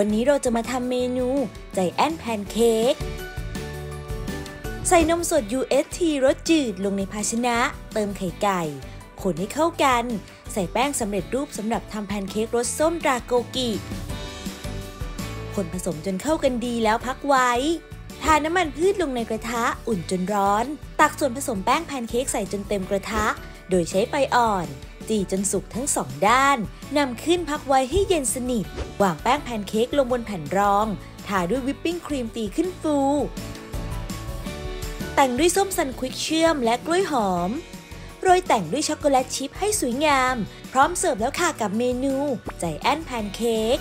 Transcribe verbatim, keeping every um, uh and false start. วันนี้เราจะมาทำเมนูใจแอนแพนเค้กใส่นมสด ยู เอช ที รสจืดลงในภาชนะเติมไข่ไก่คนให้เข้ากันใส่แป้งสำเร็จรูปสำหรับทำแพนเค้กรสส้มดราโกกิคนผสมจนเข้ากันดีแล้วพักไว้ทาน้ำมันพืชลงในกระทะอุ่นจนร้อนตักส่วนผสมแป้งแพนเค้กใส่จนเต็มกระทะโดยใช้ไฟอ่อนจี่จนสุกทั้งสองด้านนำขึ้นพักไว้ให้เย็นสนิทวางแป้งแพนเค้กลงบนแผ่นรองทาด้วยวิปปิ้งครีมตีขึ้นฟูแต่งด้วยส้มสันควิกเชื่อมและกล้วยหอมโรยแต่งด้วยช็อกโกแลตชิพให้สวยงามพร้อมเสิร์ฟแล้วค่ะกับเมนูใจแอนแพนเค้ก